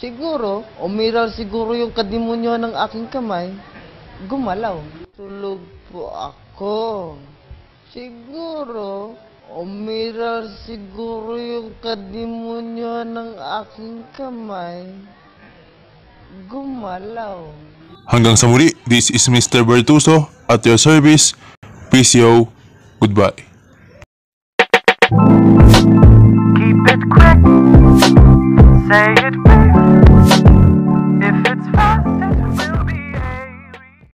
Siguro, umiral siguro yung kadimonyo ng aking kamay. Gumalaw. Tulog po ako. Siguro, umiral siguro yung kadimonyo ng aking kamay. Gumalaw. Hanggang sa muli, this is Mr. Virtuoso at your service. PCO, goodbye. Keep it quick. Say it.